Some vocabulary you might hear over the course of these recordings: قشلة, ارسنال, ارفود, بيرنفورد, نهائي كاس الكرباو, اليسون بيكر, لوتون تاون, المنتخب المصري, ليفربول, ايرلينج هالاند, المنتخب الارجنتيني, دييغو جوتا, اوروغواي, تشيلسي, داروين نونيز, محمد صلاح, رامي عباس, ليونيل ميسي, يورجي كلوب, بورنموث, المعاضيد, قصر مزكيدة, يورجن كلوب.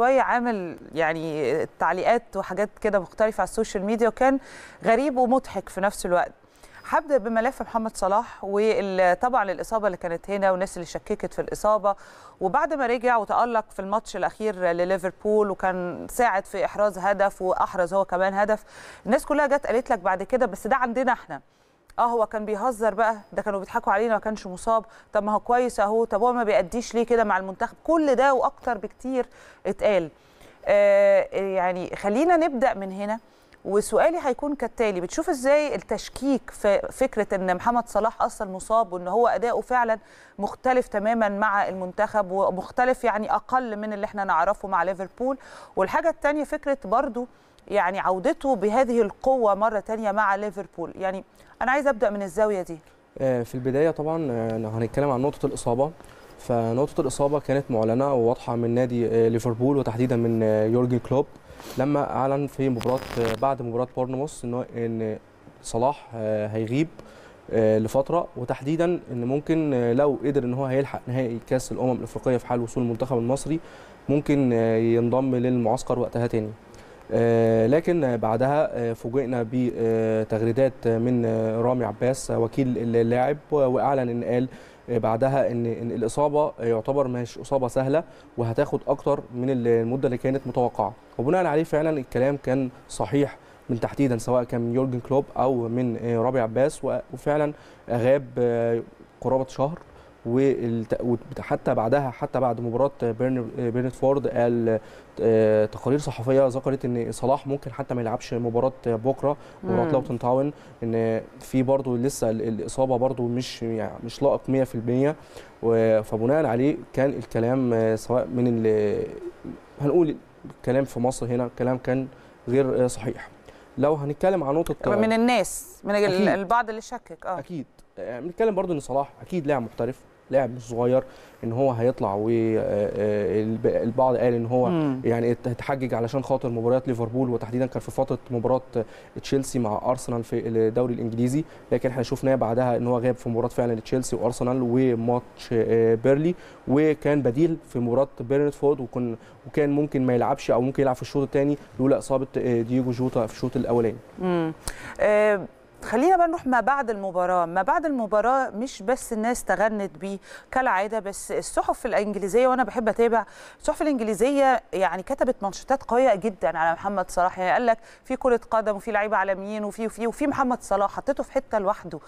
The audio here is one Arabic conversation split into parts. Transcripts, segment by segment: شوية عامل يعني تعليقات وحاجات كده مختلفة على السوشيال ميديا، وكان غريب ومضحك في نفس الوقت. هبدأ بملف محمد صلاح وطبعا الإصابة اللي كانت هنا والناس اللي شككت في الإصابة، وبعد ما رجع وتألق في الماتش الأخير لليفربول وكان ساعد في إحراز هدف وأحرز هو كمان هدف، الناس كلها جت قالت لك بعد كده بس ده عندنا احنا، هو كان بيهزر بقى، ده كانوا بيضحكوا علينا ما كانش مصاب، طب ما هو كويس اهو، طب هو ما بيأديش ليه كده مع المنتخب؟ كل ده واكتر بكتير اتقال. يعني خلينا نبدا من هنا، وسؤالي هيكون كالتالي: بتشوف ازاي التشكيك في فكره ان محمد صلاح اصلا مصاب وان هو اداؤه فعلا مختلف تماما مع المنتخب ومختلف يعني اقل من اللي احنا نعرفه مع ليفربول، والحاجه الثانيه فكره برضو يعني عودته بهذه القوة مرة تانية مع ليفربول، يعني أنا عايز أبدأ من الزاوية دي. في البداية طبعا هنتكلم عن نقطة الإصابة، فنقطة الإصابة كانت معلنة وواضحة من نادي ليفربول وتحديدا من يورجي كلوب لما أعلن في مباراة بعد مباراة بورنموث إن صلاح هيغيب لفترة، وتحديدا إن ممكن لو قدر إن هو هيلحق نهائي كاس الأمم الأفريقية في حال وصول المنتخب المصري ممكن ينضم للمعسكر وقتها تاني. لكن بعدها فوجئنا بتغريدات من رامي عباس وكيل اللاعب، واعلن ان قال بعدها ان الاصابه يعتبر مش اصابه سهله وهتاخد اكتر من المده اللي كانت متوقعه، وبناء عليه فعلا الكلام كان صحيح من تحديدا سواء كان من يورجن كلوب او من رامي عباس، وفعلا غاب قرابه شهر، وحتى بعدها حتى بعد مباراة بيرنفورد قال تقارير صحفية ذكرت ان صلاح ممكن حتى ما يلعبش مباراة بكره مباراة لوتون تاون، ان في برضه لسه الإصابة برضه مش لائق 100%، فبناء عليه كان الكلام سواء من هنقول الكلام في مصر هنا كلام كان غير صحيح. لو هنتكلم عن نقطة من الناس من البعض اللي شكك اكيد بنتكلم برضه ان صلاح اكيد لاعب محترف، لاعب مش صغير ان هو هيطلع، والبعض قال ان هو يعني اتحجج علشان خاطر مباريات ليفربول، وتحديدا كان في فتره مباراه تشيلسي مع ارسنال في الدوري الانجليزي، لكن احنا شفناه بعدها ان هو غاب في مباراه فعلا تشيلسي وارسنال وماتش بيرلي، وكان بديل في مباراه بيرنفورد، وكان ممكن ما يلعبش او ممكن يلعب في الشوط الثاني لولا اصابه دييغو جوتا في الشوط الاولاني. خلينا بقى نروح ما بعد المباراة. ما بعد المباراة مش بس الناس تغنت بيه كالعادة، بس الصحف الإنجليزية، وأنا بحب أتابع الصحف الإنجليزية، يعني كتبت منشطات قوية جدا على محمد صلاح، يعني قال لك في كرة قدم وفي لعيبة عالميين وفي محمد صلاح، حطيته في حتة لوحده.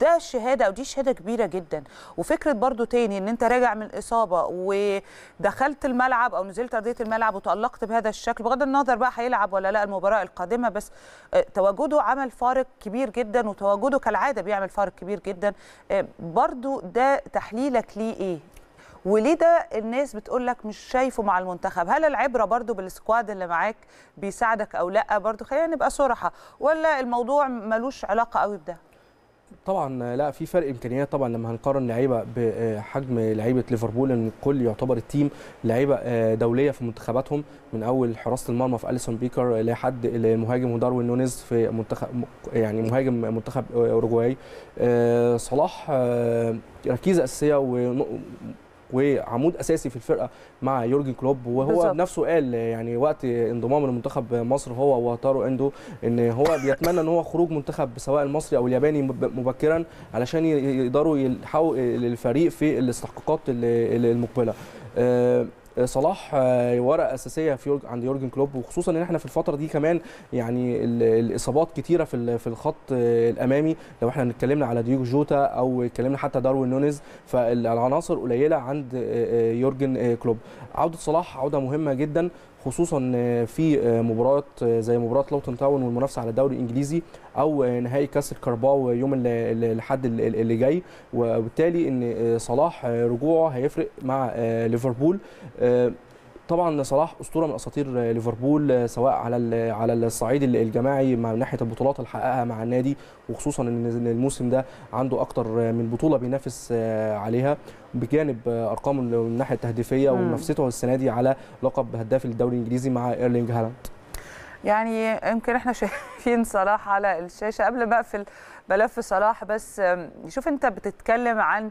ده شهادة أو دي شهادة كبيرة جدا، وفكرة برضو تاني إن أنت راجع من إصابة ودخلت الملعب أو نزلت أرضية الملعب وتألقت بهذا الشكل، بغض النظر بقى هيلعب ولا لا المباراة القادمة، بس تواجده عمل فارق كبير جدا، وتواجده كالعاده بيعمل فارق كبير جدا. برضو ده تحليلك ليه ايه؟ وليه ده الناس بتقول لك مش شايفه مع المنتخب؟ هل العبره برضو بالسكواد اللي معاك بيساعدك او لا؟ برضو خلينا نبقى صراحه، ولا الموضوع ملوش علاقه قوي بده؟ طبعا لا، في فرق امكانيات طبعا لما هنقارن لعيبه بحجم لعيبه ليفربول، ان الكل يعتبر التيم لعيبه دوليه في منتخباتهم، من اول حراسه المرمى في اليسون بيكر لحد المهاجم داروين نونيز في منتخب يعني مهاجم منتخب اوروغواي. صلاح ركيزه اساسيه وعمود اساسي في الفرقه مع يورجن كلوب، وهو بالزبط نفسه قال يعني وقت انضمام المنتخب مصر هو وتارو اندو ان هو بيتمنى ان هو خروج منتخب سواء المصري او الياباني مبكرا علشان يقدروا يلحقوا الفريق في الاستحقاقات المقبله. صلاح ورقه اساسيه عند يورجن كلوب، وخصوصا ان احنا في الفتره دي كمان يعني الاصابات كتيره في الخط الامامي، لو احنا اتكلمنا على دييغو جوتا او اتكلمنا حتى داروين نونيز، فالعناصر قليله عند يورجن كلوب. عوده صلاح عوده مهمه جدا، خصوصا في مباراه زي مباراه لوتون تاون والمنافسه على الدوري الانجليزي او نهائي كاس الكرباو يوم الاحد اللي جاي، وبالتالي ان صلاح رجوعه هيفرق مع ليفربول. طبعا صلاح اسطوره من اساطير ليفربول سواء على الصعيد الجماعي من ناحيه البطولات اللي حققها مع النادي، وخصوصا ان الموسم ده عنده اكتر من بطوله بينافس عليها، بجانب ارقامه من الناحيه التهديفيه ومنافسته السنه دي على لقب هداف الدوري الانجليزي مع ايرلينج هالاند. يعني يمكن احنا شايفين صلاح على الشاشه. قبل ما اقفل ملف صلاح، بس شوف انت بتتكلم عن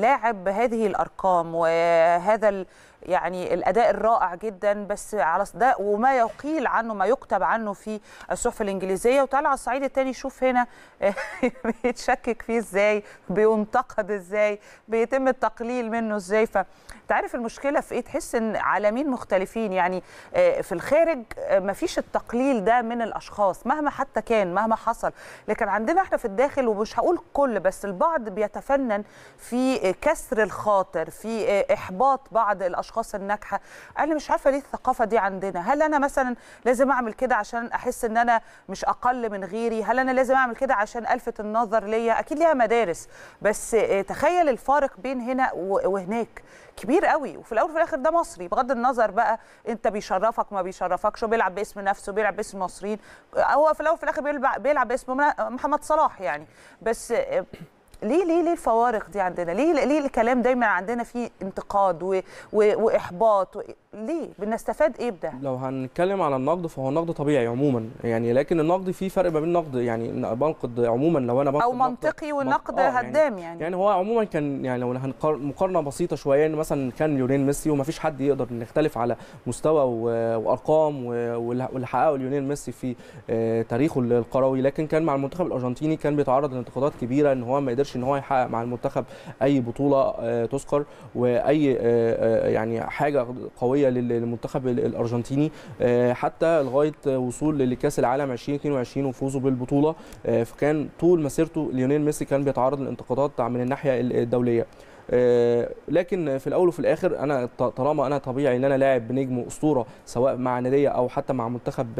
لاعب بهذه الارقام وهذا يعني الاداء الرائع جدا، بس على صدق وما يقيل عنه ما يكتب عنه في الصحف الانجليزيه، وتعالى على الصعيد الثاني شوف هنا بيتشكك فيه ازاي، بينتقد ازاي، بيتم التقليل منه ازاي. فتعرف المشكله في ايه؟ تحس ان عالمين مختلفين، يعني في الخارج ما فيش التقليل ده من الاشخاص مهما حتى كان مهما حصل، لكن عندنا احنا في الداخل ومش هقول كل بس البعض بيتفنن في كسر الخاطر، في احباط بعض الاشخاص الناجحه. انا مش عارفه ليه الثقافه دي عندنا. هل انا مثلا لازم اعمل كده عشان احس ان انا مش اقل من غيري؟ هل انا لازم اعمل كده عشان الفت النظر ليا؟ اكيد ليها مدارس، بس تخيل الفارق بين هنا وهناك كبير قوي. وفي الاول وفي الاخر ده مصري، بغض النظر بقى انت بيشرفك ما بيشرفكش، بيلعب باسم نفسه بيلعب باسم المصريين، هو في الاول وفي الاخر بيلعب باسم محمد صلاح يعني. بس ليه ليه ليه الفوارق دي عندنا؟ ليه الكلام دايما عندنا فيه انتقاد واحباط ليه؟ بنستفاد ايه بده؟ لو هنتكلم على النقد فهو النقد طبيعي عموما يعني، لكن النقد فيه فرق ما بين نقد يعني بنقد عموما لو انا بنقد او منطقي والنقد هدام يعني هو عموما كان يعني لو مقارنه بسيطه شويه ان مثلا كان ليونيل ميسي وما فيش حد يقدر نختلف على مستوى وارقام واللي حققه ليونيل ميسي في تاريخه الكروي، لكن كان مع المنتخب الارجنتيني كان بيتعرض لانتقادات كبيره ان هو ما يقدرش ان هو يحقق مع المنتخب اي بطوله تذكر واي يعني حاجه قويه للمنتخب الارجنتيني حتى لغايه وصول لكاس العالم 2022 وفوزه بالبطوله. فكان طول مسيرته ليونيل ميسي كان بيتعرض لانتقادات من الناحيه الدوليه، لكن في الاول وفي الاخر انا طالما انا طبيعي ان انا لاعب نجم اسطوره سواء مع ناديه او حتى مع منتخب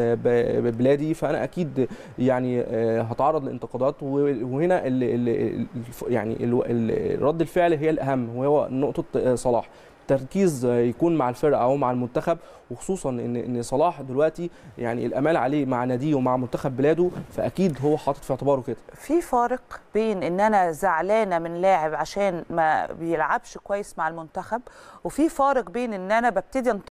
بلادي فانا اكيد يعني هتعرض لانتقادات، وهنا يعني رد الفعل هي الاهم وهو نقطه صلاح. تركيز يكون مع الفرقه او مع المنتخب، وخصوصا ان صلاح دلوقتي يعني الامال عليه مع ناديه ومع منتخب بلاده، فاكيد هو حاطط في اعتباره كده. في فارق بين ان انا زعلانه من لاعب عشان ما بيلعبش كويس مع المنتخب، وفي فارق بين ان انا ببتدي